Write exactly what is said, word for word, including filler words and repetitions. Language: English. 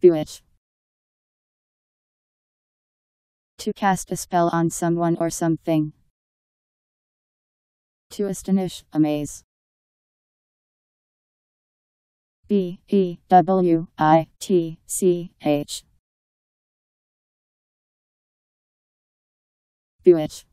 bewitch. To cast a spell on someone or something. To astonish, amaze. B E W I T C H. Bewitch.